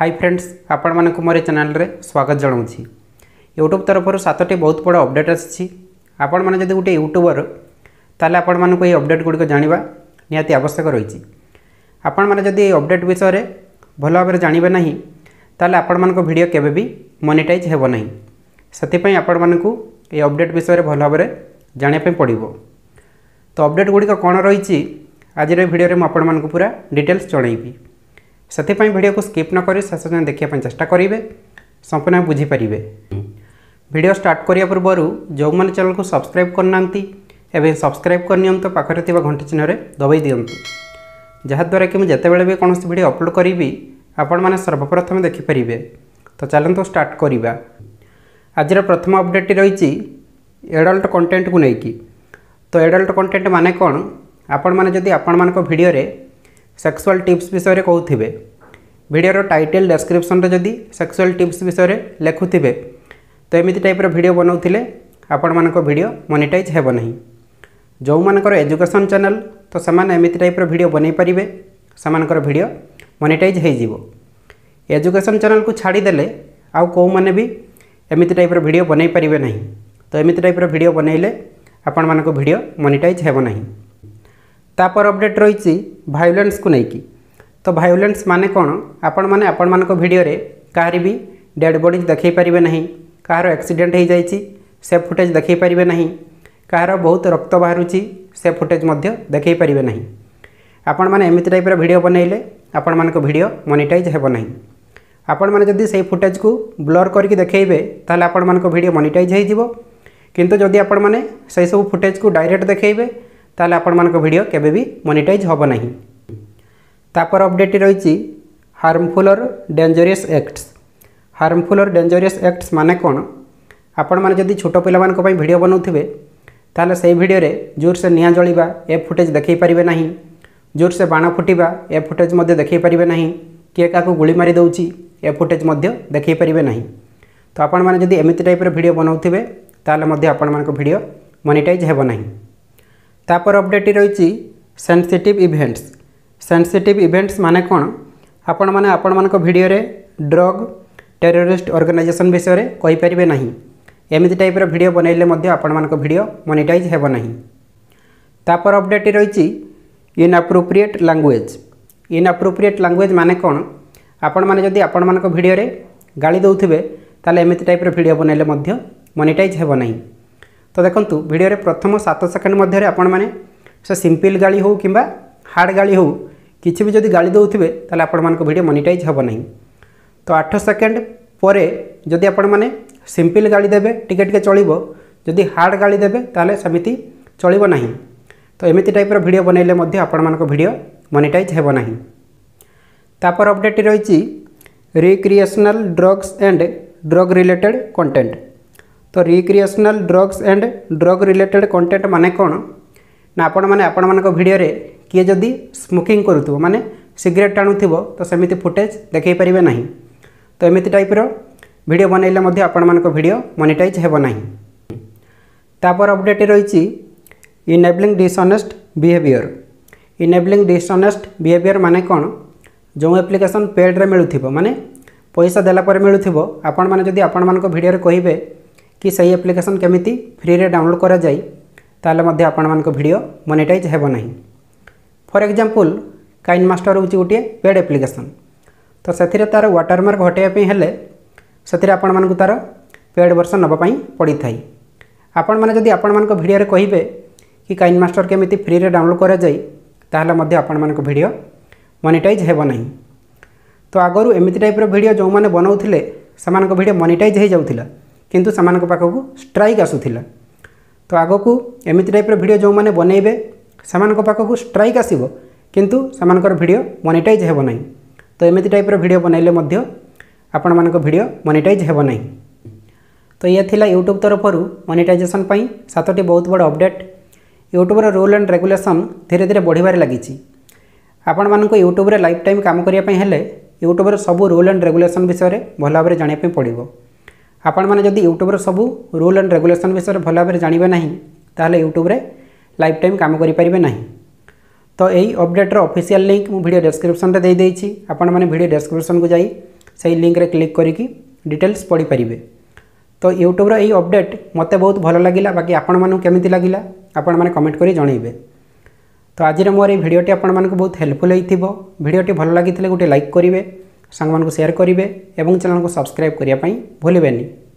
Hi friends आपण माने मोर channel रे स्वागत जनाऊँगी। यूट्यूब तरफ सातटी बहुत बड़ा अपडेट आसी। आपण माने जदि गोटे यूट्यूबर ताले आपण मानक ये अपडेट गुड़िक जाना निहाती आवश्यक रही। आपण माने जदि ये अपडेट विषय में भल भाव जानवे ना ताले आपण मानक वीडियो केबे भी मोनेटाइज हेबो नाही। सेथिपई आपण मानकू ये अपडेट विषय में भल भाव जाने पे पड़ो। तो अपडेट गुड़िक कौन रही आज वीडियो में आपण मानकू पूरा डिटेल्स जणैबी। सेथिपई वीडियो को स्किप न करी शेष जाए देखिए चेष्टा करेंगे, संपूर्ण बुझीपारे। वीडियो स्टार्ट करिया पूर्व जो मैंने चैनल को सब्सक्राइब करना एवं सब्सक्राइब करनी तो पाखे घंटी चिन्ह दबाई दिंतु, जहाद्वारा कि मुझे भी कौन वीडियो अपलोड करी आपण मैंने सर्वप्रथम देखिपारे। तो चलते स्टार्ट करवा। आज प्रथम अपडेट रही एडल्ट कंटेंट को लेकिन। तो एडल्ट कंटेंट माने कौन? आपण मैंने जदि आपण वीडियो रे सेक्सुअल टिप्स विषय में कहूथे, वीडियो टाइटल डिस्क्रिप्शन जदि सेक्सुअल टिप्स विषय में लिखुथे तो एमती टाइप वीडियो बनाऊे आपण मानक वीडियो मोनेटाइज हेब नहीं। जो मानकर एजुकेशन चैनल तो सेमाने एमती टाइप वीडियो बनै पारिबे, सेमानकर वीडियो मोनेटाइज हे जीवो। एजुकेशन चैनल को छाड़ी देले आउ को माने भी एमती टाइप वीडियो बनै पारिबे नहीं। तो एमती टाइप वीडियो बनैले आपण मानक वीडियो मोनेटाइज हेब नहीं। तापर अपडेट रही वायलेंस को लेकिन। तो वायलेंस माने कौन? आपण मानक वीडियो रे कार भी डेड बॉडी देखै पारिबे नहीं, कार एक्सीडेंट हो जाइए से फुटेज देखै पारिबे नहीं, कार बहुत रक्त बाहरुची से फुटेज मध्य देखै पारिबे नहीं। आपण माने एमती टाइप वीडियो बनैले आपण मानक वीडियो मोनेटाइज हेब नहीं। आपण माने जदि सेही फुटेज को ब्लर करके देखेबे ताले आपण मानक वीडियो मोनेटाइज हे जीवो, किंतु जदि आपण माने सेही सब फुटेज को डायरेक्ट देखेबे ताले आपण मानक वीडियो केबे भी मोनेटाइज होबो नहीं। तापर अपडेट रही हार्मफुल और डेंजरियस एक्ट्स। हार्मफुल और डेंजरियस एक्ट्स माने कौन? आपण माने जदि छोट पिलामानक पई वीडियो बनाउथिबे ताले सेही वीडियो रे जोर से निया जळीबा ए फुटेज देखै पारिबे नहीं, जोर से बाण फुटिबा ए फुटेज मध्य देखै पारिबे नहीं, किए का गुली मारी दौची ए फुटेज मध्य देखै पारिबे नहीं। तो आपण माने जदि एमती टाइप रे वीडियो बनाउथिबे ताले मध्य आपण मानक वीडियो मोनेटाइज हेबो नहीं। तापर अपडेट रही सेंसिटिव इवेंट्स। सेंसिटिव इवेंट्स माने कौन? आपण मानक वीडियो रे ड्रग टेररिस्ट ऑर्गेनाइजेशन विषय रे कहि पारिबे नहीं, एमती टाइप रे वीडियो बनैले मध्य आपण मानक वीडियो मोनेटाइज हेबो नहीं। तापर अपडेट रही इनअप्रोप्रिएट लैंग्वेज। इनअप्रोप्रिएट लैंग्वेज माने कौन? आपण माने जदि आपण मानक वीडियो रे गाली दउथिबे ताले एमती टाइप रे वीडियो बनैले मध्य मोनेटाइज हेबो नहीं। तो देखंतु वीडियो रे प्रथम 7 सेकंड मध्ये रे आपण माने से सिंपल गाली हो किबा हार्ड गाली हो किछि भी जदि गाली दउथिबे ताले आपण मानक वीडियो मोनेटाइज हेबो नहीं। तो 8 सेकंड परे जदि आपण माने सिंपल गाली देबे टिके टिके चलिबो, जदि हार्ड गाली देबे ताले समिति चलिबो नहीं। तो एमती टाइप वीडियो बनैले मध्य आपण मानक वीडियो मोनेटाइज हेबो नहीं। तापर अपडेट रही recreational drugs and drug related content. तो recreational drugs and drug related content माने कौन? ना आपण मानक वीडियो रे किए जदि स्मोकिंग करूथबो माने सिगरेट टाणुथबो तो सेमिति फुटेज देखै पारिबे नहीं। तो एमती टाइप वीडियो बनैले मध्य आपण मानक वीडियो मोनेटाइज हेबो नहीं। तापर अपडेट रही इनेबलिंग डिसऑनेस्ट बिहेवियर माने कौन? जो एप्लिकेशन पेड रे मिलू माने पैसा देला पर मिलू, आपण माने जदि आपण मानक वीडियो रे कहिबे कि सही एप्लिकेशन केमिति फ्री रे डाउनलोड करा जाय ताले मध्य आपण मानक वीडियो मोनेटाइज हेबो नहीं। फॉर एग्जांपल काइन मास्टर होची गोटे पेड एप्लिकेशन, तो सेथिरे तार वाटरमार्क हटेया पे हेले सेथिरे आपण मानक तार पेड वर्जन नबा पई पड़ी थाई। आपण माने जदि आपण मानक वीडियो रे कहिबे कि काइन मास्टर केमिति फ्री रे डाउनलोड करा जाय ताले मध्य आपण मानक वीडियो मोनेटाइज हेबो नहीं। तो आगरु एमिति टाइप रे वीडियो जो माने बनाउथिले समानक वीडियो मोनेटाइज हे जाउथिला, किंतु समानक पाखकु स्ट्राइक आसुथिला। तो आगकु एमिति टाइप रे वीडियो जो माने बनैबे समानक पाखकु स्ट्राइक आसीबो, किंतु समानकर वीडियो मोनेटाइज हेबो नहीं। तो एमिति टाइप रे वीडियो बनैले मध्य आपण मानक वीडियो मोनेटाइज हेबो नहीं। तो ये थिला YouTube तरफरु मोनेटाइजेशन पई 7टी बहुत बड़ update. YouTube rule and regulation धीरे धीरे बढ़िबार लागिछि। आपण मानक यूट्यूब रे लाइफ टाइम काम करिया पई हेले यूट्यूब रे सब रूल एंड रेगुलेशन विषय रे भल भाव जानिया पई पड़िबो। आपण माने जदि यूट्यूब रे सब रूल एंड रेगुलेशन विषय रे भल भाव जानिबे नाही ताले यूट्यूब रे लाइफ टाइम काम करि परिबे नाही। तो एही अपडेट रो ऑफिशियल लिंक मु वीडियो डिस्क्रिप्शन रे देई दैछि। आपण माने वीडियो डिस्क्रिप्शन को जाई से लिंक रे क्लिक करिकी डिटेल्स पढ़ी पारे। तो यूट्यूब रो एई अपडेट मते बहुत भल लागिला, बाकी आपण मानु केमिति लागिला आपण माने कमेंट करी जणैबे। तो आज मोर ए भिडियोटी आपण मानकु बहुत हेल्पफुल होइथिबो। भिडियोटी भल लागितले गोटे लाइक करिवे, सांग मानकु शेयर करिवे एवं चैनल को सब्सक्राइब करिया पई भूलिबेनी।